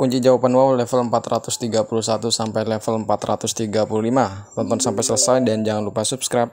kunci jawaban wow level 431 sampai level 435. Tonton sampai selesai dan jangan lupa subscribe.